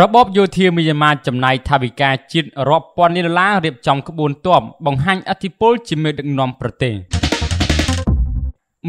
ระบบโยเทียมีมาจำนายทาบิกาจิตรอบปอนนิลาเรียบจำขบวนตัวบังหันอธิปจิเมดังนอมประเทศ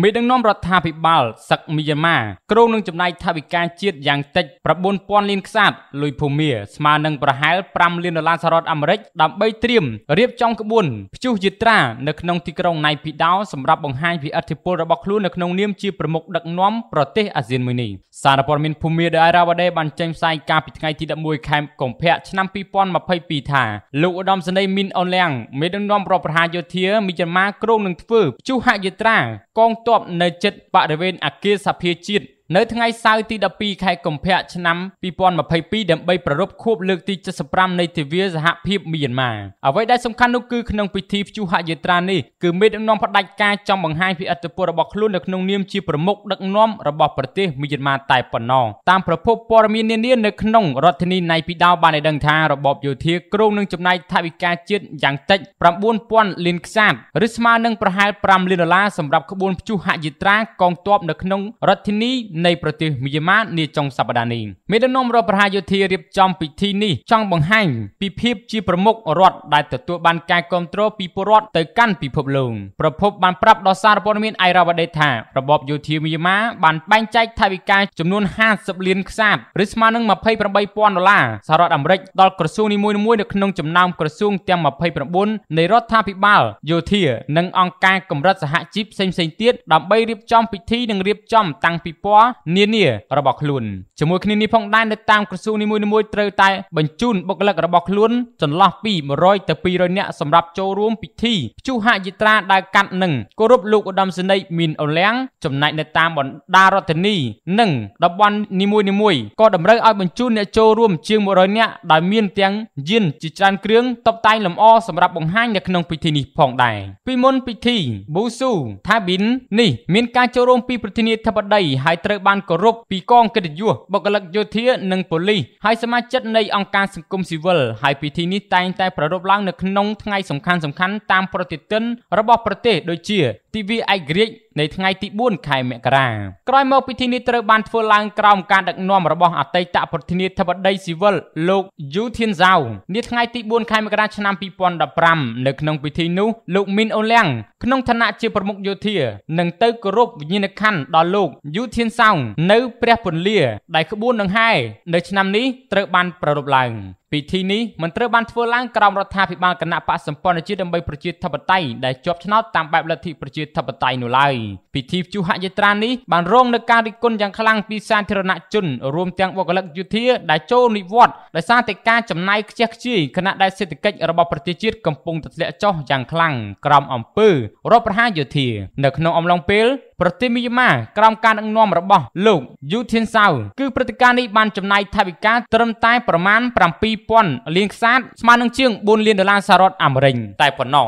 มีดังนอมรัฐาพิบาลสักมีมากรูนึงจำนายทาบิกาจิตอย่างเต็ดประบุนปอนลินกษัตริย์ลุยภูมิสมานังประหารปรำลินลาสหรัฐอเมริกดับใบเตรียมเรียบจำขบวนพิจิตราในขนมที่กรงในพิดาวสำหรับบังหันพิอธิประบบครูในขนมเนียมจีประมุกดังนอมประเทศอาเซียนมือนี้สารพรมินภูมิได้ราวได้บันเจมไซการปิดไงที่ดับมวยแคมป์ของแพะชนะปีปอนมาเผยปีถ่าลูกอดอมเสนมินออนแรงมีดังนอมรอประหารโยเทียมีจำมากรูนึงฟื้นพิจิตรากองตอบในจัดประเด็นอาเกียสเพียจิตในทั้งไงสาวที่ดับปีใครกลมเพะชนะปีปอนมาเผยปีเดิมใบประรบควบเลือกที่จะสปรัมในทีวีสหพิบมีมาเอาไว้ได้สำคัญก็คือขนมพิธีจูหะเยตรานี่คือเม็ดน้องพัดได้การจำบังไฮพิอัตปุระบอกลุ่นในขนมเนียมชีประมุกดักน้อมระบบประเทศมีมาตายปนนองตามประพบปรมีเนียนในขนมรัฐนีในพิดาวบานในดังทาระบบโยเทียกรุ่งหนึ่งจำนายทวิกาจิตอย่างเต็มประบุนปอนลินกษัตริย์ริสมาหนึ่งประหารปรามลินลาสำหรับขบวนจูหะเยตรากองทัพในขนมรัฐนีในประเทศมิยามาในจังสัปดาห์นี้เมดนอมรอประหารโยเทียเรียบจำปิดที่นี่ช่องบังหันปีพิบจีประมุกรอดได้แต่ตัวบันการคอนโทรลปีปรอดเตกันปีพบลงประพบบันปรับดอซาร์ปอนมินไอราวเดธาระบบโยเทียมิยามาบันแบ่งใจทวิการจำนวน50เหรียญกษัตริย์ริสมาหนึ่งมาเผยประใบปอนดอลลาร์สหรัฐอเมริกดอลกระทรวงนิมวยในขนมจำนำกระทรวงเตรียมมาเผยประบุนในรัฐาพิบาลโยเทียหนึ่งองค์การกำรัฐสหจิบเซมเซนเตียดดับใบเรียบจำปิดที่หนึ่งเรียบจำตังปีปอเนี่ยระบบลุ่นจมูกนี้นี่พ้องได้ในตามกระทรวงนิมวยนิมวยเตยไตบรรจุนบกเลิกระบบลุ่นจนล่าปีมร้อยแต่ปีร้อยเนี่ยสำหรับโจรวมพิธีจูหะยิตราได้กัดหนึ่งกรุบลูกอดมเสนมินเอาแรงจำนายในตามบอนดารถนีหนึ่งดับวันนิมวยนิมวยก็ดำเนินเอาบรรจุนเนี่ยโจรวมเชียงมร้อยเนี่ยได้เมียนเตียงยินจิจานเครื่องตบไตลำอ้อสำหรับบังหันในขนมพิธีนี้พ้องได้ปีมนพิธีบูสูท้าบินนี่มีการโจรวมปีปฏิเนธบดีหายเตยบ้านกรุบปีกองกระดิ่งยัวบกลักโยเทียหนึ่งปลีให้สมาชิกในองค์การสังคมสิวิลให้พิธีนี้แต่งแต่ประรบล้างในขนมทั้งไงสำคัญตามประติตินระบบประเทศโดยเชี่ยทีวีไอกรีกในทั้งไงที่บุญไข่เมกราใกล้เมื่อพิธีนี้เตยบ้านฟื้นล้างกล่อมการดักนอมระบบอัตติตะประเทศทับได้สิวิลโลกยูเทียนเจ้านี่ทั้งไงที่บุญไข่เมกราชนำปีปอนดับพรำในขนมพิธีนู้โลกมินอเลงขนมธนาเชี่ยประมุกโยเทียหนึ่งเตยกรุบยินขันดอลโลกยูเทียนเจ้าในเปรียบผลเลียได้ขบวนดังไห้ในชนามนี้เตรบันประรบลังปีที่นี้มันเตรบันฟื้นล้างกรามรัฐาพิบาลคณะปะสัมปนาจิตดำใบประจิตทับไตได้จบชนะตามแบบลัทธิประจิตทับไตหนุไลปีที่จูหะยตรานี้บันร่องในการริกลอย่างคลั่งปีศาจเทรณจุนรวมเตียงวกลักยุทธิได้โจนิวัตได้สร้างแต่การจำนายเช็คชี้คณะได้เศรษฐกิจระบบประจิตกำปงตัดเละจ้ออย่างคลั่งกรามอมปื้อรอบประหารยุทธิในขนมอมลองเปลประเทศมิยามากรามการอังนอมระบบโลกยูเทียนเซาคือปฏิการในบันจำนายทาวิกาเติมใต้ประมาณปีปอนเลียงซัดสมานังเชียงบุญเลียนดอลลาร์สหรัฐอเมริกแต่ปนนอง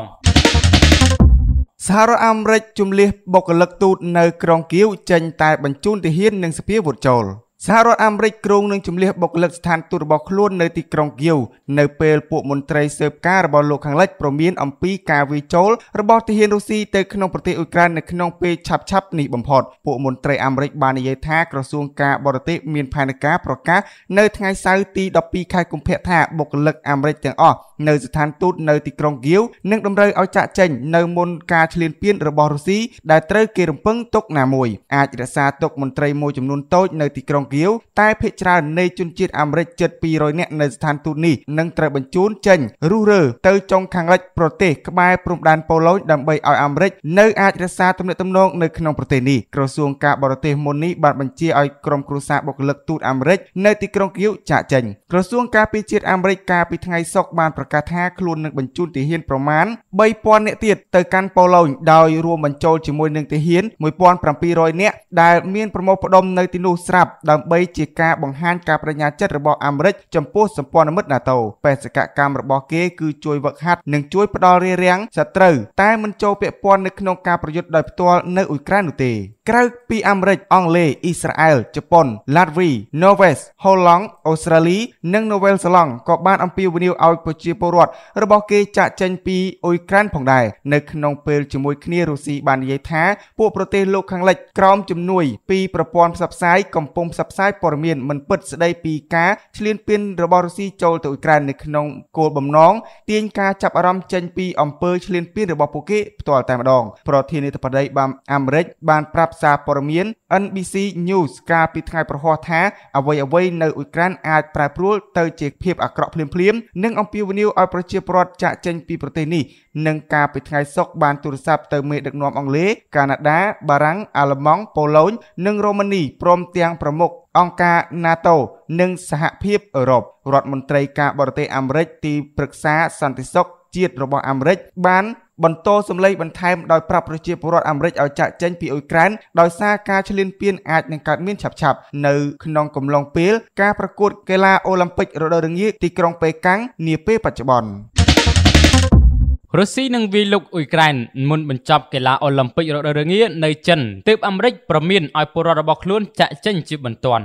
สหรัฐอเมริกจุ่มเลียบกเลิกตูดในกรองกิ้วเจนแต่บรรจุนที่เฮียนหนึ่งสเปียร์บุตรโจลสหรัฐอเมริกกรุงหนึ่งจุ่มเลียบกเลิกสถานตูดบอกล้วนในติกรองกิ้วในเปลปุ่มมนตรีเซิร์ฟการบอลโลกขังเล็กประมีนอัมพีกาวิโจลระบบที่เฮียนรูซีเตะขนมประเทศอุกราในขนมเปชับหนีบอมพอดปุ่มมนตรีอเมริกบานเยธากระทรวงการบอลเตะเมียนพาณิกาประกาศในทั้งไงซาอุตีดับปีใครกุมเพะท่าบกเลิกอเมริกอย่างอ้อในสถานตูดในติกรองกิ้วนึ่งดำเนินเอาจะเจนในมนการเฉลี่ยเปียนระบบรูซีได้เตะเกลือเพิ่งตกหนามวยอาจิรซาตกมนตรีมวยจำนวนโตในติกรองกิ้วใต้เพชราในจุนจิตอเมริกเจ็ดปีรอยเนี่ยในสถานตูดนี้นึ่งเตะบรรจุนเจนรูเร่เตยจงขังเล็กประเทศขบายปรุงดานโปโลดัมเบย์ออเมริกในอาจิรซาตำเนตำนองในขนมประเทศนี้กระทรวงการบอลเตะมนนี้บัดบัญชีไอกรมครูซาบกเลิกตูดอเมริกในติกรองกิ้วจะเจนกระทรวงการพิจิตอเมริกาปิดไงซอกบานประกาศท่าคลุนหนึ่งบรรจุตีเฮียนประมาณใบปอนเนติดเตอการเปาเหลาดาวรวมบรรจุจมวยหนึ่งตีเฮียนมวยปอนปรำปีรอยเนี้ยได้เมียนประมพดมในตินูสลับดำใบจีกาบังหันการปริญญาจัดระบบอเมริกจำพวกสมปอนอเมริกนาโตแปดสกัดการระบบเกคือจวยวักหัดหนึ่งจวยปดอเรียงสตร์แต่มันโจเปปอนในขนมการประยุทธ์โดยตัวในอุกรานุเต กระปีอเมริกองเลอิสราเอลญี่ปุ่นลาตวีนอร์เวย์ฮอลแลนด์ออสเตรเลียនិងนอร์เวย์สลองก็บ้านอัมพีวินิวเอาปัจจุบันรอดระบบเกจะเจนปีอุยแกรนผ่องได้ในขนมเปลจมวยคเนรุสีบานยัยท้าพวกประเทศโลกข้างเล็กกรอมจำนวนปีประปอนสับไซกำปงสับไซปรเมียนมันเปิดได้ปีกาเฉลี่ยเป็นระบบรุสีโจลตัวอุยแกรนในขนมโกลบมน้องเตียนกาจับอารมณ์เจนปีอัมเปลเฉลี่ยเป็นระบบปุกิตัวแต่มาดองเพราะที่ในประเทศบัมอเมริกบานปรับซาปรเมียน NBC News กาปิดท้ายประหัวท้าเอาไว้ในอุยแกรนอาจปรับรูเตอร์เจกเพียบอักรอบเพลียมๆนึ่งอัมพีวินิวเอาประเทศรอดจะเจนปีประเทศนี้นึ่งกาปิดท้ายซอกบานตุรสับเติมเมดักนอมอังเลแคนาดาบารังอาลมองโปแลนด์นึ่งโรมานีพร้อมเตียงประมุกองค์การนาโตนึ่งสหภาพยุโรปรัฐมนตรีกาบริเตอเมริกตีปรึกษาสันติสุขจีดระบบอเมริกบ้านบรรโตสำเร็จบรรทายโดยปรับประเทศรอดอเมริกเอาจะเจนปีอุยแกรนโดยซาการเฉลิมเปียนอาจในการมิ้นฉับๆในขนมกำลองเปลการประกวดกีฬาโอลิมปิกระดับนี้ตีกรองไปกังเนียเป้ปัจจุบันรัสเซียนังวีลุกอุยแกรนมุ่งบรรจับกีฬาโอลิมปิกระดับนี้ในจันติบอเมริกประมินอัยปรระบบล้วนจะเจนจีบันตอน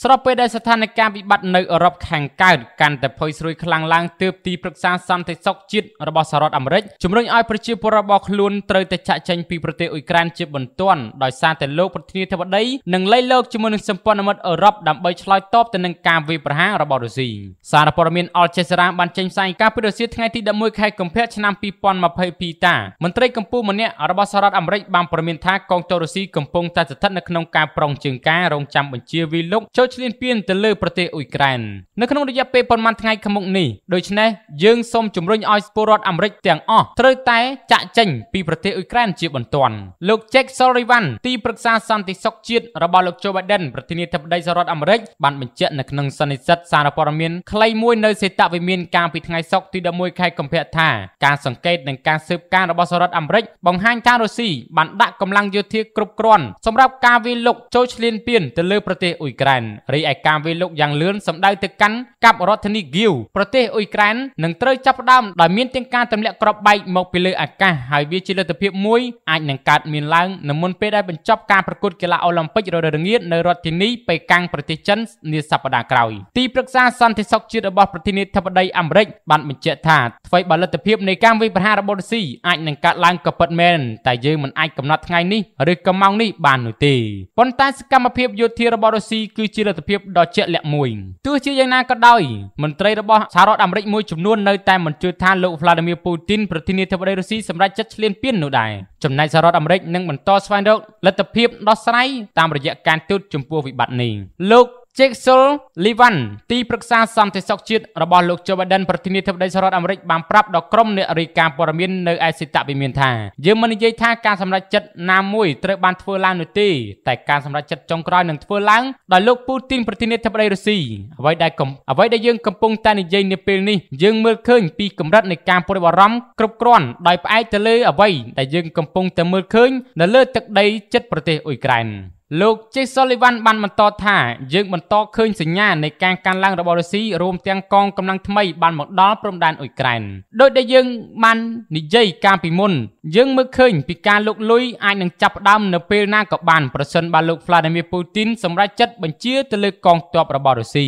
สรุปไปได้สถานการณ์วิบัติในอรบแข่งก้าวกันแต่พอยสุยคลังลางเติบตีปรึกษาสันติสุขจิตระบบสหรัฐอเมริกจุ่มรุ่งอ้อยประชิดปรบกลุนเตยแต่จะเจนปีประเทศอุยแกรนจีบนต้นโดยสารแต่โลกประเทศทวดหนึ่งไล่โลกจุ่มรุ่งสมปองอเมริกอรบดับเบิลชลอยตบแต่หนึ่งการวิประหารระบบดุสิสารปรมินอัลเจซราบันเจนไซการพิจารณาทั้งที่ดับมวยไข่กงเพชรชนะปีปอนมาเพย์ปีตามันเตยกัมพูมันเนี่ยระบบสหรัฐอเมริกบางปรมินท้ากองโจดุสิกัมพงตาจัดทัดในขนมการปรองจึงการรองจำบัญชีวิลุกโจเฉลี่ยเปลี่ยนแต่เลือกประเทศอุยแกรนในขนมระยะเปย์ปนมันไงขมุกนี่โดยเฉพาะยื่นส้มจุ่มรุ่งออยสปอร์ตอเมริกเตียงอ้อเตยไตจะเจนปีประเทศอุยแกรนจีบันตอนลูกแจ็คซอริวันตีปรึกษาสันติสุขจิตระบอบลูกโจไบเดนประเทศนิทบดีสหรัฐอเมริกบันเป็นเจ้าในขนมสันนิษฐานสารปรมินคลายมวยในเซตวิมินการปิดไงซอกตีดมวยไข่กัมเพธาการสังเกตในการสืบการระบอบสหรัฐอเมริกบางห้างชาโรซีบันดักกำลังยุทธิกรุบกรอนสำหรับการวิลุกโจเฉลี่ยเปลี่ยนแต่เลือกประเทศอุยแกรนรีไอการวิลุกอย่างเลื่อนสำได้ติดกันกับรัฐนิกิวประเทศอุยแกรนหนึ่งเตยจับดำโดยมีเตียงการตำแหน่งกรอบใบมองไปเลยอากาศหายวิจิตรตะเพียบมวยอาจหนังการมีล้างนำมนต์ไปได้เป็นจอบการประกวดกีฬาโอลิมปิกระดับนี้ในรัฐนี้ไปกลางประเทศจันทร์นิสัปดาห์กลางตีปรึกษาสันติสุขจิตระบอบประเทศนิทบดีอเมริกบันเป็นเจ้าท่าไฟบอลตะเพียบในการวิปหาระบบซีอาจหนังการล้างกับปัตเมนแต่ยืมมันอาจกำนัดไงนี่หรือกำมังนี่บานหนุ่ยตีปนใต้สกัมเพียบยุทธิระบบซีคือจิตรตะเพียบดอเจแหลกมวยตัวเชื่อยังน่าก็ได้มันเตยระบบสหรัฐอเมริกมวยจุ่มนวลในแต่มันจุดท่าโลฟลาดิเมียร์ปูตินประธานาธิบดีรัสเซียสำหรับจัดเฉลี่ยเปลี่ยนหนูได้จำนายสหรัฐอเมริกนั่งมันต่อสวรรค์และตะเพียบดอสไนตามระยะการตุดจุ่มปัววิบัตินี้โลกเจคซอลลิวันตีปรึกษาสันติสุขจิตระบอบลูกโจไบเดนประธานาธิบดีสหรัฐอเมริกบางปรับดอกกรมในอเมริกาปรมินในไอซิตาบิเมียนธาเยอรมนีเยท่าการสำหรับจัดนามวยเตยบันทัวร์ลานุตีแต่การสำหรับจัดจงกรอยหนึ่งทัวร์ล้างโดยลูกปูตินประธานาธิบดีรัสเซียเอาไว้ได้ยื่นกำปงตาในเยนเปลนี่ยื่นเมื่อคืนปีกำรัดในการปฏิบัติรัมกรุบกรอนโดยไปไอเตเลยเอาไว้ได้ยื่นกำปงแต่เมื่อคืนในเลือดจากใดจัดประเทศอุยแกรนลูกเจคซอลิวันบันมันต่อท่ายึดมันต่อคืนสัญญาในการการล่างระบบรัสเซียรวมเตียงกองกำลังทำไมบันหมดดอลพรมแดนอุยแกรนโดยได้ยึดมันในใจการพิมุนยึดเมื่อคืนปีการลุกลุยไอหนังจับดำในเปรนากับบันประชนบันลูกฟลาดิเมียร์ปูตินสำหรับจัดบัญชีตะลึกกองตัวระบบรัสเซี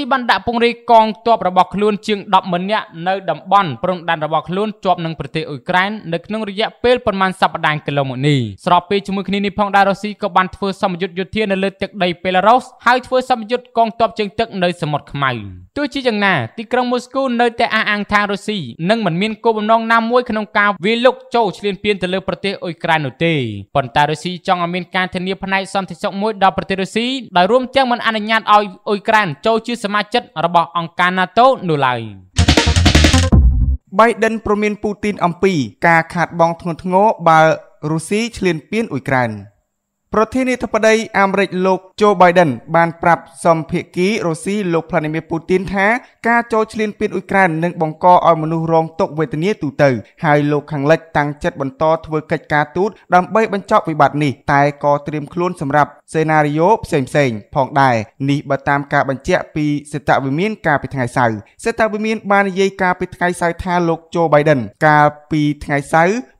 ยบันดาปงรีกองตัวระบบคลุนจึงดับมันเนี่ยในดับบอลพรมแดนระบบคลุนจบหนังประเทศอุยแกรนในนึงระยะเปรประมาณสัปดาห์กิโลเมตรนี้สอบปีชุมคณีนิพงดารัสเซียกับบันเฟอร์สมยุทธยุทธเทียนเลือดจากในเปลารุสให้เพื่อสมยุทธกองทัพจึงตึกในสมรภูมิตัวชี้จังนาที่กรุงมอสโกในแต่อาอังทารุสีนั่งเหมือนมีนโกบนองน้ำมวยขนมกาวิลุกโจเฉลี่ยเปลี่ยนแต่เลือดประเทศอุยแกรนตีปนตารุสีจองอเมริกันเทนีพนัยสันติสุขมวยดาวประเทศรุสีได้ร่วมแจ้งมันอนุญาตเอาอุยแกรนโจชื่อสมาชิกระบบองค์การนาโต้หนุไลไบเดนประมินปูตินอัมพีกาขาดบองทงทงโง่บารุสีเฉลี่ยเปลี่ยนอุยแกรนประเทศนิทบดีอเมริกโลกโจไบเดนบานปรับสมเพกีรัสเซียโลกพลานิเมียปูตินท้ากาโจเฉลี่ยเปลี่ยนอุยแกรนหนึ่งบงกออมนุรองตกเวทเนียตูเตอร์ไฮโลกขังเล็กตั้งจัดบรรทอทเวกัดกาตูดดำใบบรรจบวิบัตินี้ตายก่อเตรียมคลุ้นสำหรับ เซนาริโอเสงๆผ่องได้นิบตามการบัญชีปีเศรษฐวิมีนการปิดทางไซเศรษฐวิมีนบานเยกาปิดทางไซทาโลกโจไบเดนการปีทางไซ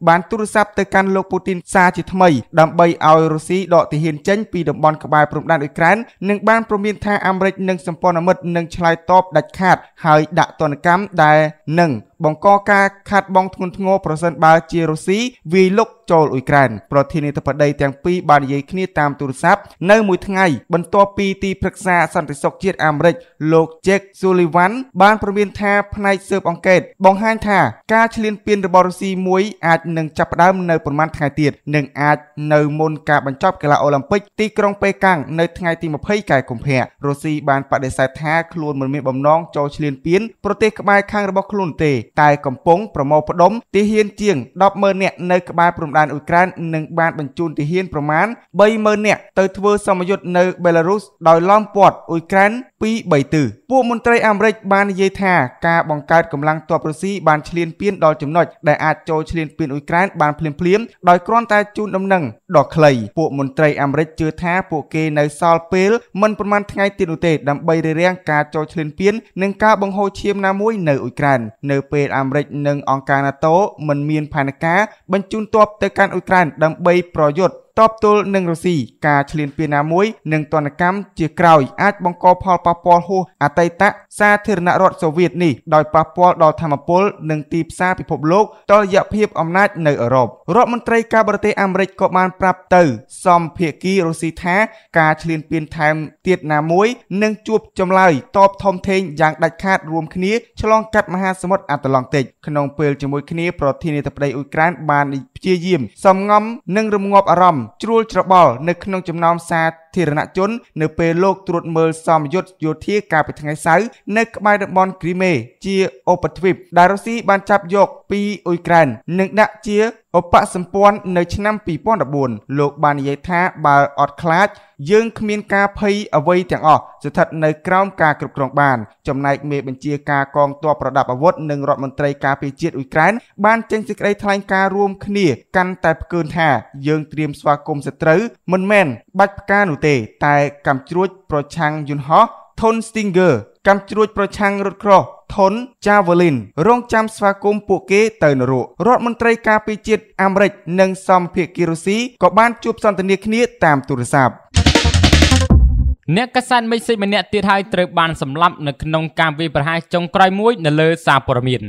บานตุรซับเตกันโลกปูตินซาจิทมัยดับเบย์เอาโรซีดอกที่เห็นเจนปีดบอลกบายปรุงด้านอีกครั้งหนึ่งบ้านปรุงเมียนทางอเมริกหนึ่งสมปนอเมริกหนึ่งชายตอบดัดขาดหายดักตอนกำได้หนึ่งบองกอกาขาดบองทุนงอประเสริฐบาเจโรซีวีลกโจลอุยกรันประเทศในตะปะใดแตงปีบานเยคเนียตามตุรซับในมวยทั้งไงบรรทัวปีตีพฤกษาสันติสุขเจียดอเมริกโลกเจคซูลิวันบ้านปรุงเมียนทางภายเซิร์ฟองเกตบองฮันทากาเชลินเปียนบอร์ซีมวยอาจหนึ่งจับดำในประมาณทางเตียดหนึ่งอาจในมนกาบรรจบกีฬาโอลิมปิกตีกรองไปกังในทางตีมาเผยไก่กุมเพะโรซีบานปะเดสายท้าคลวนเหมือนเมียบอมน้องโจเชลินเปียนโปรเตกบายข้างระบบคลุนเตตายกำปงประมอพดมตีเฮียนเจียงดอบเมินเนี่ยในกบายปรุงดานอุกรันหนึ่งบานบรรจุตีเฮียนประมาณใบเมินเนี่ยเติร์ทเวอร์สมยุทธ์ในเบลารุสโดยล้อมปอดอุกรันปีใบตือผู้มนตรีอเมริกบานเยธากาบองการกำลังตัวโรซีบานเชลินเปียนดอยจำนวนได้อาจโจเชลินเปียนอุกรันบานเพลียมเพลียมดอยกรอนตายจูนดำหนึ่งดอกเคลยผู้มนตรีอเมริกเจอท้าผู้เกในซอลเปลมันประมาณไงตินุเตดำใบเรียงกาโจเชลินเปียนหนึ่งกาบองโฮเชียมนามุยในอุกรันในเปลอเมริกหนึ่งองการนาโตมันเมียนพานกาบรรจุตัวเตการอุกรันดำใบประโยชน์ตอบตัวหนึ่งรัสเซียกาเชลินเปียนามุยหนึ่งตอนกรรมเจียกรอยอาจบังกอพอลปาปอลโฮอาไตตะซาเทรนารอดโซเวียตนี่โดยปาปอลดอธรรมโพลหนึ่งตีบซาพิภพโลกต่อยับเพียบอำนาจในอรอบรัฐมนตรีกาบรเตอเมริกก็มาปรับเตอร์ซอมเพียกีรัสเซียแท้กาเชลินเปียนไทม์เตียนามุยหนึ่งจูบจำเลยตอบทอมเทงอย่างดัดขาดรวมคณีฉลองกัดมหาสมุทรอัตแลนติกขนมเปลือกจมวยคณีประเทศในตะปะอุกรันบานเจียยิมสมงอมหนึ่งรมงอบอารมณ์จรูจระบอลในขนมจำนำซาเทระจนในเปโลกตรวจเมอร์ซอมยศโยธีกาไปทางไงซ้ายในกบายดับบอลกรีเมเจียโอปทวิปดารุสีบานจับยกปีอุยกรันหนึ่งนักเจียโอปะสมปวนในชนะปีป้อนดับบนโลกบานยัยท้าบาออดคลาสยืงขมิ้นกาเพย์เอาไว้แต่งออกสุดทัดในกล้ามกากรุบกรองบานจำนายเมบัญชีกากองตัวประดับอาวุธหนึ่งรอดมนตรีกาปีเจียอุยกรันบานเจนสิกไรทลายการวมคณีกันแต่เกินท่ายืงเตรียมสวากมสตรึมันแมนบัดกาหนุเตแต่กำจรวดโปรชังยุนฮอทนสติงเกอร์กำจรวดโปรชังรถครอทนจาวลินร่องจำสวากมปุเกเตอร์นรุรถมนตรีกาปีเจียอเมริกหนึ่งซอมเพียกิรุซีก็บ้านจูบสันตเนียคณีตามตุรศัพท์เนื้อกษัตริย์ไม่ใช่มันเนื้อตีไทยเติบบานสำลับในขนมการวิประหารจงกรายมุ้ยในเลซาปรมิน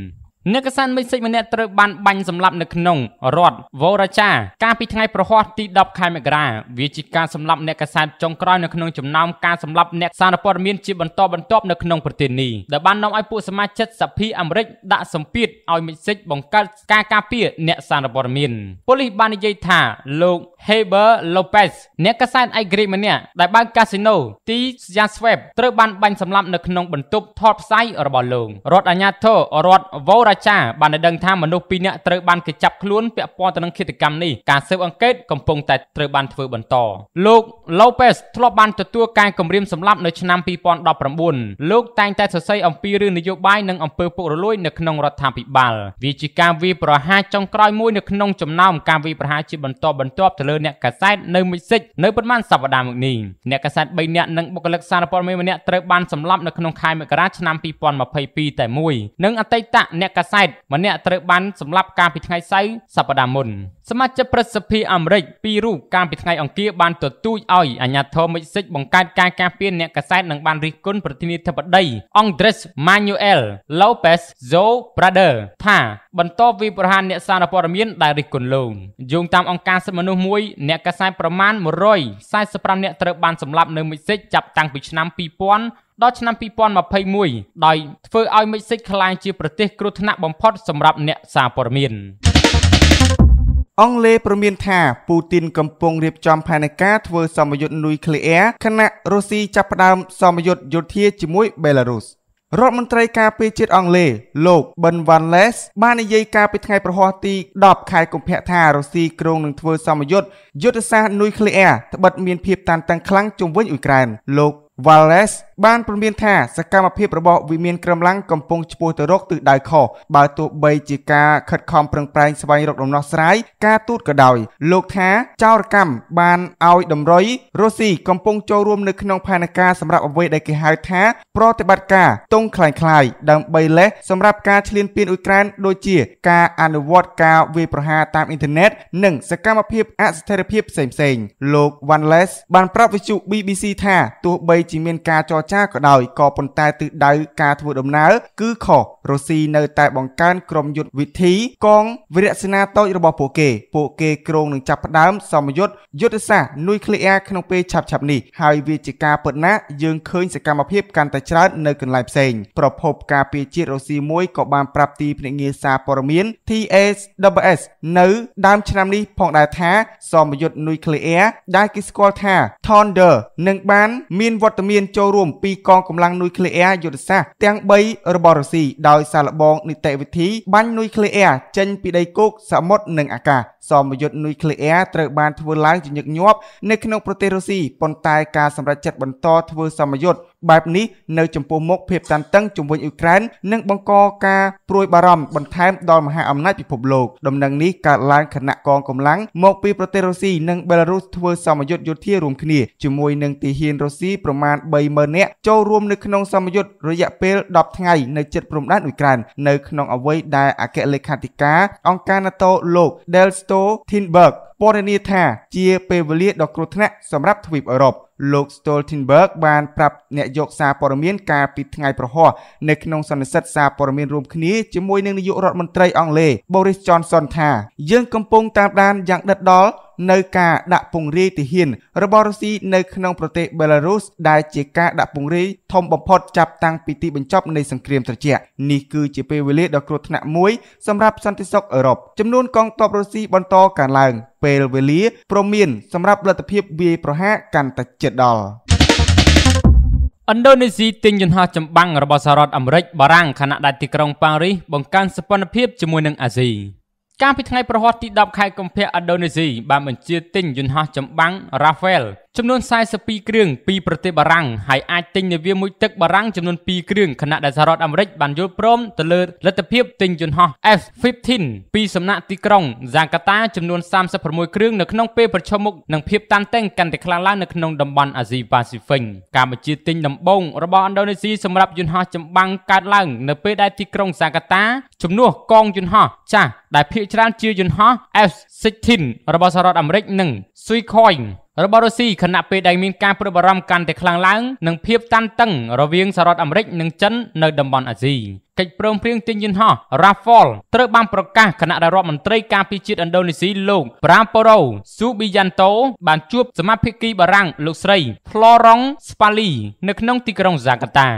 เนื้อกษัตริย์ไม่ใช่มันเนื้อเติบบานบันสำลับในขนมรอดวอราชาการพิธีประหารตีดับไข่เมกราวิจิการสำลับเนื้อกษัตริย์จงกรายในขนมจำนำการสำลับเนื้อซาปรมินจีบรรทบในขนมประเทศนี้แต่บ้านน้องไอผู้สมาชิกสัพพีอเมริกได้สมพิษเอาไม่ใช่บังคับการกาเปียเนื้อซาปรมินโพลิบานยัยธาโลกเฮเบอร์โลเปสเนื้อกษัตริย์ไอกรีมันเนี่ยได้บ้านคาสิโนที่ยานสเวปเติบบันสำลับในขนมบรรทุกทอดไซระเบิดลงรถอัญญาโทรถวอราชาบันเดินทางมนุษย์ปีเนี่ยเติบบันกิจับคลุ้นเปียปอนตะนังกิจกรรมนี่การเซฟอังเกตกำปงแต่เติบบันเฟื่อบันต่อลูกโลเปสทอดบันตัวการกำเรียมสำลับในชนามปีปอนดอกประบุนลูกแต่งแต่สดใสอมปีรื้อนโยบายหนึ่งอมเปอร์ปุโรลุยในขนมรัฐธรรมปิบาลวิจิการวีประหารจงกรอยมุ้ยในขนมจำนำการวีประหารจีบบรรทบเธอเนี่ยกษัตริย์ในมิสิกในปัจจุบันสัปดาห์นี้เนี่ยกษัตริย์ใบเนี่ยนังบุกเลิกซาลาปอร์เมเนี่ยเติบบันสำลับในขนมไข่เมกราชนำปีปอนมาเผยปีแต่มุยนังอัตตะเนี่ยกษัตริย์มันเนี่ยเติบบันสำลับการปิดไข่ไซสัปดาห์มุนสมาชิกประสิทธิอเมริกปีรูปการปิดไข่อังกฤษบันตัวตู้อ้อยอัญญาโทมิสิกบังการการเปลี่ยนเนี่ยกษัตริย์นังบันริกุนประธินิธบดีอังเดรสมานูเอลโลเปสโจบราเดอร์ท่าบรรทบวิปรหันเนี่ยซาลาปอร์เมนได้ริกุนลงยุงตามองการสมนุมวยเนกษัตริย์ประมาณ100ไซส์สปรัมเนเติบบานสำหรับในมิสิกจับตังปิชนามปีป้อนดอชนามปีป้อนมาเพย์มวยโดยเฟอร์ไอมิสิกคลายจีประเทศกรุธนะบอมพอดสำหรับเนซาปรมินองเลประเมินท่าปูตินกำปงเรียบจอมพานิกาทเวอร์สมยศนุยเคลียร์ขณะรัสเซียจับประดามสมยศโยเทียจิมวยเบลารุสรถมนตรีกาเปจิตอังเลโลกบันวันเลสบ้านในยัยกาไปทางประหารตีดอบขายกุมเพะทารัสเซียกรงหนึ่งทเวอร์สมยศยุทธศาสตร์นุยเคลียร์ตบัดเมียนเพียบตันตังครั้งจงเว้นอุกรันโลกวาเลส บ้านประเมินแท้สกัมเพียบระบบวิเมียนกำลังกำปงชปูตรกตึกได้ขอบาตุเบจิกาขัดคอมเปล่งปลายสบายรกดมนอสไรกาตูดกระดอยโลกแท้เจ้ากรรมบานเอาดมร้อยโรซี่กำปงโจรวมในขนมพานากาสำหรับอเวดได้เกหายแท้ปฏิบัติกาตรงคลายคลายดำใบและสำหรับการเฉลี่ยเปลี่ยนอุกรานโดยเจียกาอนุวัตกาเวประหาตามอินเทอร์เน็ตหนึ่งสกัมเพียบอัศเทรเพียบเสงโลกวันเลสบานปราบวิจุบีบีซีแท้ตัวเบจิเมียนกาจอจ้าก็ได้ก่อปนตายตื่นได้การถูกดำเนินคือขอโรซีในแต่บังการกรมยุทธวิธีกองวิรัชนาโตยระบบโปเกโครงหนึ่งจับดามสมยศยุทธศาสตร์นุยเคลียร์ขนมเปย์ฉับนี่ไฮวิจิกาเปิดนะยืนเคยสกัมเพียบการแต่ชาติในกันหลายเซงประพบกาปีจิโรซีมวยกอบานปรับตีเป็นเงียซาปรมินทีเอสดับเบิลเอสเนื้อดามชนามนี้พองได้แท้สมยศนุยเคลียร์ได้กิสกอลแท้ทอนเดอร์หนึ่งบ้านมีนวัตมีนโจรวมปีกองกำลังนุยเคลียร์ยุทธศาสตร์เตียงใบระบบโรซีดาวสารบองนิเตวิธีบันนุยเคลียร์เจนปีไดกุกสมดหนึ่งอากาศสมยศนุยเคลียร์เตอร์บานทเวอร์ไลน์จึงหยุดยบในขนมโปรตีนโรซีปนตายการสำหรับจัดบรรทอทเวอร์สมยศแบบนี้ในจมปูมกเพียบตันตั้งจมวิญอุกรันนั่งบังกอกาปรวยบารมบนท้ายดอนมหาอำนาจปิภพโลกดำดังนี้การล้างขณะกองกำลังมกปีประเทศรัสเซียนั่งเบลารุสทเวอร์สมยศยุทธีรวมขึ้นจมวยนั่งตีเฮียนรัสเซียประมาณใบเมเนะโจรวมในขนมสมยศระยะเปลดับไงในเจ็ดปรมด้านอุกรันในขนมเอาไว้ได้อาเกเลคาติกาองการนาโตโลกเดลสโตทินเบิร์กปอร์เนียธาเจียเปเวเลียดอกกรุทนะสำหรับทวีปยุโรปโลกสโตลทินเบิร์กบานปรับเนยกซาปรมินกาปิดไงประหัวในขนมสันนิษฐานซาปรมินรวมคืนนี้จะมวยในนายกรัฐมนตรีอังเลบริสจอนสันธายื่นกำปงตามดานอย่างดัดดอลในกาดะปงรีติหินระบอบรัสเซียในขนมประเทศเบลารุสได้เจกาดะปงรีทอมบอมพอดจับตังปิติบรรจบในสังเกตตระเจียนี่คือเจเปเวเลียดอกรุทนะมวยสำหรับสันติสุขยุโรปจำนวนกองทัพรัสเซียบรรทอการลังเปลเวลีโปรมินสำหรับรัฐเพียบเวประหะกันแต่เจ็ดดอลอินโดนีเซียติงยุนฮาจำบังระบอบสหรัฐอเมริกบารังขณะได้ที่กรุงปารีสบังการสปอนเพียบจมวยหนึ่งอาซีการพิจารณาประวัติดับไข่กำเพียอินโดนีเซียบางบัญชีติงยุนฮาจำบังราฟาเอลจำนวนสายสปีเครื่องปีประเทศบารังหายอาติงในเวียมุยตึกบารังจำนวนปีเครื่องขณะได้สหรัฐอเมริกบันยุพร้อมตะเลิดและตะเพียบติงยุนฮา F-15 ปีสำนักตีกรงจาการ์ตาจำนวน36เครื่องในขนมเปประชมุกนังเพียบตันเต้งกันแต่คลาล่าในขนมดัมบันอาซีแปซิฟิกการบัญชีติงดัมบงระบอบอินโดนีเซียสำหรับยุนฮาจำบังการลังในเปได้ตีกรงจาการ์ตาจำนวนกองยุนฮาจ้าได้พิจารณาจียุนฮา F-16 ระบอบสหรัฐอเมริก1ซุยคอยรัฐบาลรัสเซียขณะเปิดได้มีการปฏิบัติการกันแต่ครั้งหลังหนึ่งเพียบตันตึงระเวียงสหรัฐอเมริกหนึ่งจันในดัมบอนอาซีกิจกรรมเพียงติงยุนฮาราฟอลเตอร์บังประกาศคณะรัฐมนตรีการพิจิตรอินโดนีเซียโลกปราโปโรซูบิยันโตบานจูบสมาชิกบารังลูกสไลพลอรองสปาลีในขนมติกรงจาการ์ตา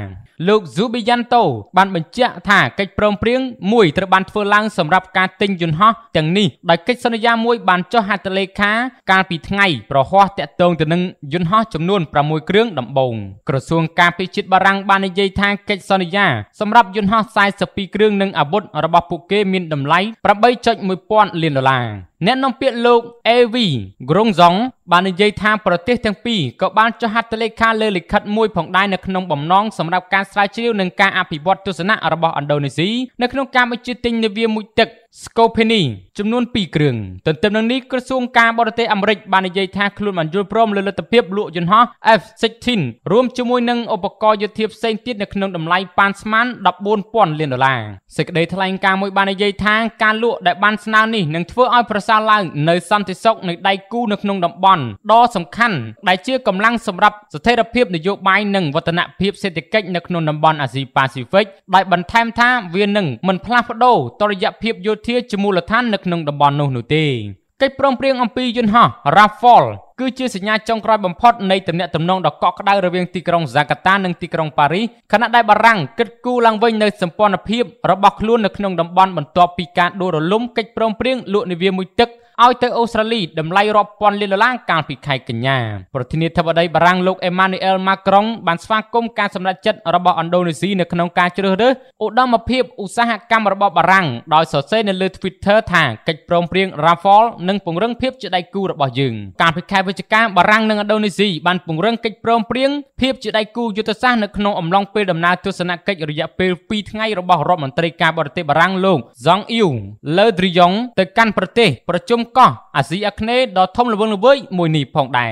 ลูกซูบิยันโตบันบัญชีถ่ากิจกรรมเพียงมวยเตอร์บันฟื้นลังสำหรับการติงยุนฮาอย่างนี้ได้กิจสัญญามวยบันเจ้าฮัตเลขาการปิดไงเพราะว่าแต่ตรงแต่หนึ่งยุนฮาจำนวนประมวยเครื่องดับบงกระทรวงการพิจิตรบารังบานในใจทางกิจสัญญาสำหรับยุนฮาสายสปีเครื่องหนึ่งอาวุธระบบปุกเกมินดำไล่ประบายจอยมวยป้อนเลียนดอลลาร์แนะนำเปลี่ยนโลกเอวีกรงสองบานในใจทางประเทศทั้งปีก็บานจะหัตเลขาเลลิคัดมวยผ่องได้ในขนมบ่มน้องสำหรับการสายเชี่ยวหนึ่งการอภิวัตตุสนะระบบอินโดนีเซียในขนมการไปจิติงในเวียมุตึกสโคเพนีจำนวนปีเกลื่อนต้นเต็มดังนี้กระทรวงการบริเตอเมริกบานยัยทางคลุนมันยุโรปเลยตะเพียบลุยนฮอ F-16 รวมจมวยหนึ่งอุปกรณ์ยุทธภพเซนติสในขนมดำไลปานสมันดับบนป่อนเลียนดอลลาร์เสกได้ทลายการมวยบานยัยทางการลุได้บานสนามนี่หนึ่งทั่วอ้อยประสาลังในซันติซอกในไดกู้ในขนมดำบอลดอสำคัญได้เชื่อกำลังสำหรับสเตระเพียบในโยบายหนึ่งวัฒนเพียบเศรษฐกิจในขนมดำบอลอาซีแปซิฟิกได้บรรเทาท่าเวียนหนึ่งมันพลาดโดตระยะเพียบยุทธเทียจมูลท่านนักนงดำบอลนูนูตีกิจปรมเปรียงอัมพียุนฮาราฟอลคือชื่อสัญญาจงกรอยบำพอดในตำแหน่งตำนองดอกเกาะกระไดระเวียงตีกรงจาการ์ตาหนึ่งตีกรงปารีสขณะได้บารังกิดกู้ลังไว้ในสัมปนเพียบระบบล้วนนักนงดำบอลบรรทอปีการดูระลุ่มกิจปรมเปรียงลุในเวียมุยตึก เอาเตอออสเตรเลียดำไล่รอบปอนเลนล่างการผิดใครกันย่าประธานาธิบดีบรังลูกเอมานูเอลมาครองบันสวางก้มการสำนักจัดระบอบอินโดนีเซียในขนมการเจริญฤกษ์อุดมมาเพียบอุตสาหกรรมระบอบบรังโดยสอดเส้นในเลือดฟิตเตอร์ทางกิจโปร่งเปลี่ยนราฟอลนึ่งปุ่งเรื่องเพียบจะได้กู้ระบอบยึงการผิดใครวิจารณ์บรังในอินโดนีเซียบันปุ่งเรื่องกิจโปร่งเปลี่ยนเพียบจะได้กู้ยุทธศาสตร์ในขนมอมลองเปิดดำนาทุสนากิจระยะเปรี้ยวปีทั้งไงระบอบรอบมันตรีการบริเตบรังลูกจองอิวเลดริยงเตกันประเทศประชุมก็อาศัยอักเนดอทอมระเบิดระเบ้ยมวยหนีผ่องได้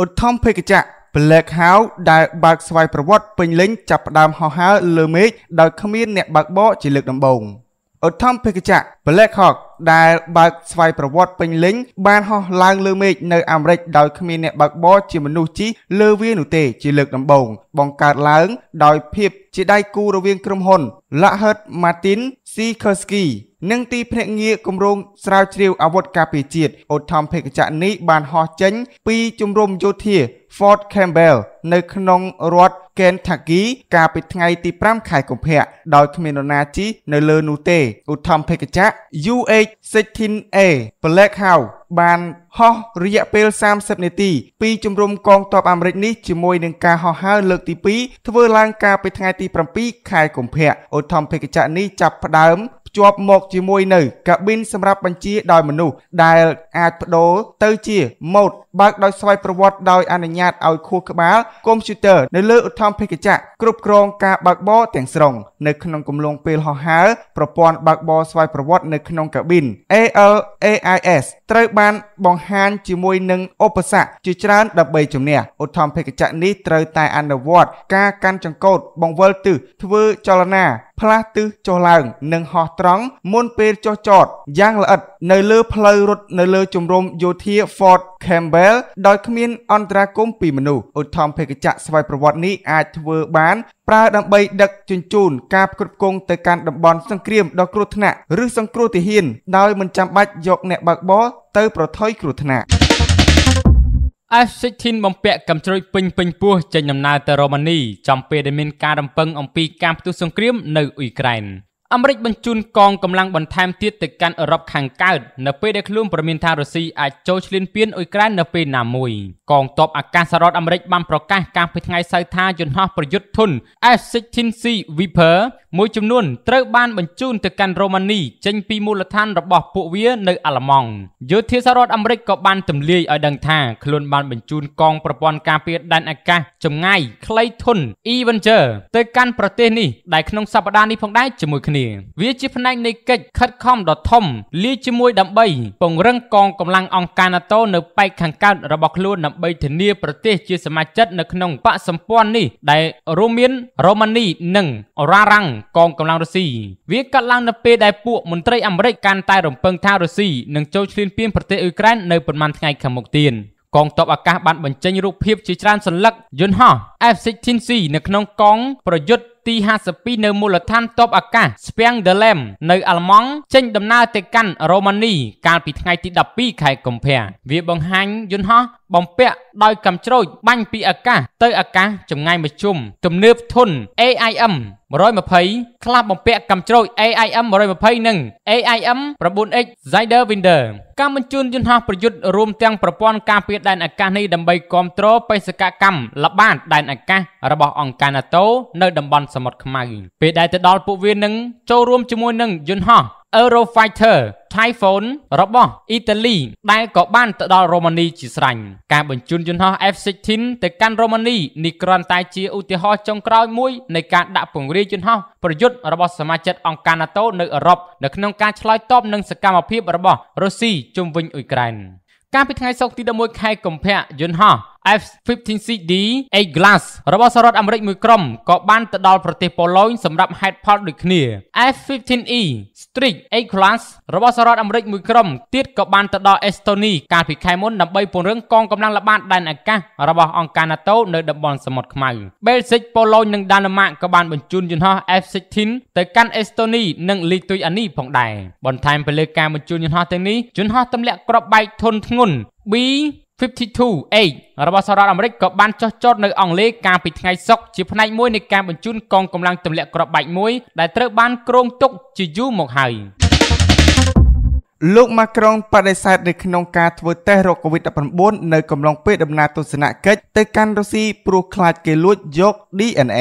อุดทอมเพกจะเปลือกหาวได้บากสวายประวัติเป็นเล้งจับดามหอหาเลเมจโดยขมิ้นเนบบากบ่จีเลือกดำบงอุดทอมเพกจะเปลือกหอกได้บากสวายประวัติเป็นเล้งบานหอลางเลเมจในอเมริกโดยขมิ้นเนบบากบ่จีมนุจิเลเวียนุเตจีเลือกดำบงบองการล้างโดยเพียบจีได้กูระเวียงกรมหนละเฮิร์ตมาตินซีเคอร์สกีนึ่งตีเพลงเงียกรมรงสาวเชียวอาวุธกาปิจิตอดทำเพลงจากนี้บานหอเจนปีจุมรมโยเทียฟอร์ดแคมเบลในขนมรถเกนทักกี้กาปิดไงตีปรำขายกุมเพะดอยคมิโนนาจิในเลนูเตอดทำเพลงจาก UH-16A เปล็กเฮาบานฮอระยะเปลสามสิบนาทีปีจุมรมกองตอบอเมริกนี้จมวยหนึ่งกาฮอห้าเลือกตีปีทเวลางกาปิดไงตีปรำปีขายกุมเพะอดทำเพลงจากนี้จับประดมจวบหมกจีมวยหนึ่งกับบินสำหรับบัญชีดอยมนุษย์ได้อาจโดเตอร์จีหมดบักดอยสวายประวัติดอยอนุญาตเอาคู่ขบ้าคอมพิวเตอร์ในเลือดทอมเพกจะกรุบกรองกาบักบอแต่งสรงในขนมกลมลงเปลหอหาประปอนบักบอสวายประวัติในขนมกับบิน ALAIS ไตรบันบองฮานจีมวยหนึ่งอุปสรรคจีจานดับเบิลจมเนี่ยอุทอมเพกจะนี้ไตรตายอันเดอร์วอดกาการจังโกดบองเวลตือทเวจอลนาพลาดตื้อโจลังหนึ่งหอตรองมุนเปรจจอดย่างละอัดในเลือเพลรถในเลือจุมรมโยเทียฟอร์ดแคมเบลดอยขมิ้นอันตรากุมปีมนูอุดทอมเพกจะสวายประวัตินี้อาจเวอร์บ้านปลาดับใบดักจุนจูนกาบกรุบกงแต่การดับบอลสังเกรียมดอกกรุธนะหรือสังกรุติหินดอยมันจำบัดยกแนบักบอเตอร์ประท้อยกรุธนะF-16 บอมเปะกำจุยปิงปิงปัวจะนำนาเตอร์โรมานีจำเป็นเมนการดำเปิงองปีการประตูสงครามในอุยแกรนอเมริกบรรจุนกองกำลังบนไทม์ที่ติดกันรับขังก้าวในปีเด็กลุ่มประมินทารุสีอาจโจชลินเปียนอุยแกรนในปีหนามวยกองตบอาการสารอเมริกบัมประกาศการพิจารณาไซท่าจนฮอประยุทธ์ทุน F-16C Viper มวยจำนวนเตอร์บ้านบรรจุนติดกันโรมานีจังปีมูลธานระบบพวกเวียในอัลมองยุทธศาสตร์อเมริกก็บันตำลีอดังท่าคลุนบันบรรจุนกองประปอนการเปลี่ยนดันอากาศจำง่ายคล้ายทุนอีวันเจอติดกันประเทศนี้ได้ขนมสัปดาห์นี้พงได้จมูกวิจิพนัยในเกิดคัดคอมดอทอมลีจมวยดับใบปงเรื่องกองกำลังองการนาโตในไปขังการระบบล้วนดับใบถึงนี้ประเทศจีสมาชิกในขนมปะสมปวนนี่ได้รูมินโรมานีหนึ่งรารังกองกำลังรัสเซียวิกัดลังนับเปได้ปวกมนตรีอเมริกันตายรมเพิงท่ารัสเซียหนึ่งโจชลินเปียนประเทศอุกรันในประมาณไงขมกเตียนกองตบอากาศบันบรรจัยรูปเพียบจีจานสลักยนห่อ F-16C ในขนมกองประยุทธ์ตีห้าสิบปีในมูลธานตบอากาศสเปียงเดเลมในอัลมองเช่นดำนาเตกันโรมานีการปิดไงติดดับปีไข่กลมเพร์เวียบองฮันยุนฮอบอมเปะดอยกำโจยบังปีอากาศเตออากาศจำง่ายมาชุ่มตุ่มเนื้อทุน AIM ร้อยมาเพย์คลาบบอมเปะกำโจย AIM ร้อยมาเพย์หนึ่ง AIM ประบุน X ไซเดอร์วินเดอร์การบรรจุยุนฮอประยุทธ์รวมเตียงประปอนการเปลี่ยนแดนอากาศในดับใบกอมโตรไปสกัดกรรมลับบ้านแดนอากาศระบบองการนาโตในดับบอลสมดขมาเปิดได้แต่ดอลปุวีหนึ่งโจรวมจมวยหนึ่งยุนฮอเอโรไฟเตอร์ไทฟอนระบบอิตาลีได้เกาะบ้านต่อโรมานีจิสรังการบรรจุยุนฮอ F-16 แต่การโรมานีนิกรันตายเจียอุติฮอจงกรอยมุยในการดับผงรียุนฮอประยุทธ์ระบบสมาชิกองการนาโตในอรบในขนมการชลอยตอบหนึ่งสกามอภิบระบบรัสเซียจุมวินอุยแกรนการปิดไงสกติดมวยไข่กมเพะยุนฮอF-15CD A Glass ระบบสารอเมริกมือกรมก็บ้านตะดอลประเทศโปแลนด์สำหรับไฮดพอดดึกเนีย F-15E Street A Glass ระบบสารอเมริกมือกรมติดก็บ้านตะดอลเอสโตเนียการผิดไขมุนดับใบปนเรื่องกองกำลังระบาดแดนอากาศระบบองการนาโตในดับบอลสมดขมาเบลซิกโปแลนด์หนึ่งดานามะก็บ้านบรรจุยุนฮอ F-16 แต่การเอสโตเนียหนึ่งลิตุยอันนี้ผ่องได้บอลไทม์ไปเลยการบรรจุยุนฮอทั้งนี้ยุนฮอตำแหน่งกรอบใบทนงุน B-52A ระบบสหรัฐอเมริกาบันจอจดในอังเลการปิดไงซอกจีพนัยมวยในการบรรจุกองกำลังตำแหน่งกระบายมวยได้เติร์บบันโครงตุกจียูหมกไฮ ลูกมาครองปฏิเสธในขนมการทวีเตโรควิด19ในกำลังเปิดดำนาตุสนาเกิดแต่การรัสเซียปลุกคลาดเกลุดยก DNA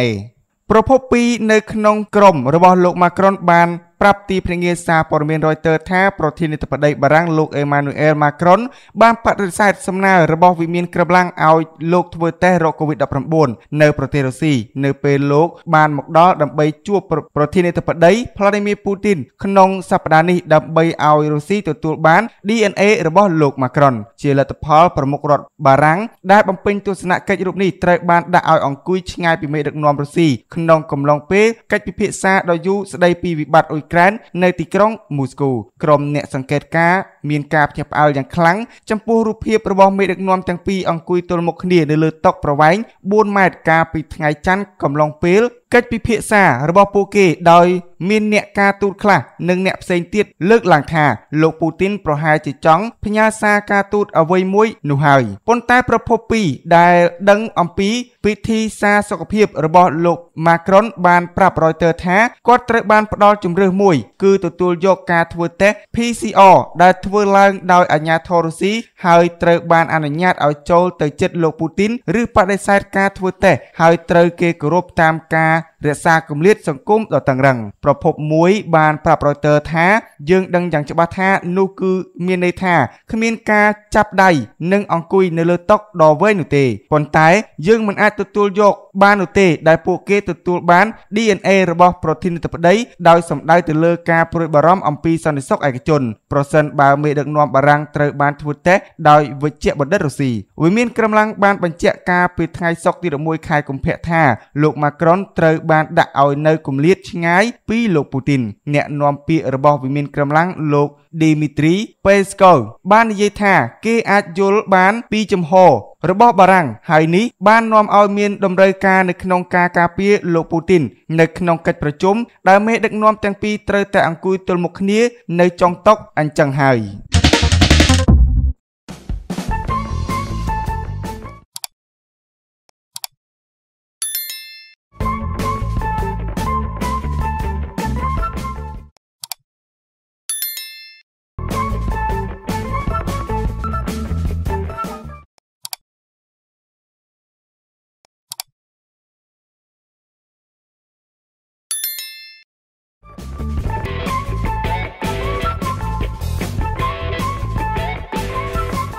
ประพบปีในขนมกลมระบบลูกมาครองบานปรับตีเพลงเงซาปรเมียนรอยเตอร์แท้ประเทศในตะปะได้บารังลูกเอมานูเอลมาครอนบางปฏิเสธสำนาระบบวิมีนกระบังเอาลูกทวีเตโรควิด19ในประเทศรัสเซียในเป็นลูกบานหมกดอดับใบชั่วประเทศในตะปะได้พลาดิมีปูตินขนมสัปดาห์นี้ดับใบเอารัสเซียตัวบาน DNA ระบบลูกมาครอนเจริญตะพอลประมุกรถบารังได้บำเพ็ญตัวสนะเกจรูปนี้ไตรบานได้เอาองคุยชงายปีเมดักนอมรัสเซียขนมกำลังเป๊ะเกจพิเภกซาดอยุสได้ปีวิบัติในติกรองมูสโกกรมเนสังเกตการมีนกาบจับเอาอย่างคลังจำปูรูปเพียบระบอบเมดักนวมจังปีองคุยตัวมกเนียเดือดตกประไว้บุญหมายกาปิดไงจันกำลองเปลกัดพิเภษาระบอบปูเกโดยมีนเนกาตูคลาหนึ่งเนปเซนติดเลิกหลังทาโลปูตินประหายจิจ้องพญาซากาตูเอาไว้มวยนูไฮปนใต้ประพบปีได้ดังอัมปีพิธีซาสกเพียบระบอบโลกมาครอนบานปรับรอยเตอร์แท้กอดเตะบานปดอจุมเรือมวยคือตัวโยกาทเวเตพีซีอได้ทเวลาโดยอัญญาทอรุสีไฮเตะบานอนุญาตเอาโจลเตอร์เจ็ดโลปูตินหรือปฏิเสธกาทเวเตไฮเตะเกกรบตามกาเรือซากลุ่มเลือดสังคมต่อต่างรังประพบมวยบานปรับรอยเตอร์แท้ยืงดังอย่างจะบ้าแท้นูคือเมียนในแท้ขมิ้นกาจับได้หนึ่งองคุยในเลือดตกดอเว้ยหนูเตปนท้ายยืงมันอาจตัวโยกบานหนูเตได้ปูเกตัวบ้าน DNA ระบบโปรตีนตับได้โดยสมได้ตัวเลือกาปริบารอมอัมพีสันนิษกไอกจนเปอร์เซ็นต์บาเมดักนวมบารังเตอร์บานทวีเตโดยวิเชียบดัตรุสีวิมีนกำลังบานปัญเจกาปิดไงซอกตีดมวยคายกุมเพะแท้ลูกมากรอนเตอร์đã ở nơi cùng liệt ngay với lục Putin nhẹ nón pì ở bờ vùng miền Kremlin lắng lục Dmitry Peskov ban dây thả kê ạt dồn bán pì chấm hồระบอบบารังไฮนี้บ้านนอมเอาเมียนดำเนินการในขนมกากาเปียโลปูตินในขนมกัดประชุมได้เมดักนอมแตงปีเตอร์แต่อังกุยตัวมุขเนี้ยในจองตกอันจังไฮ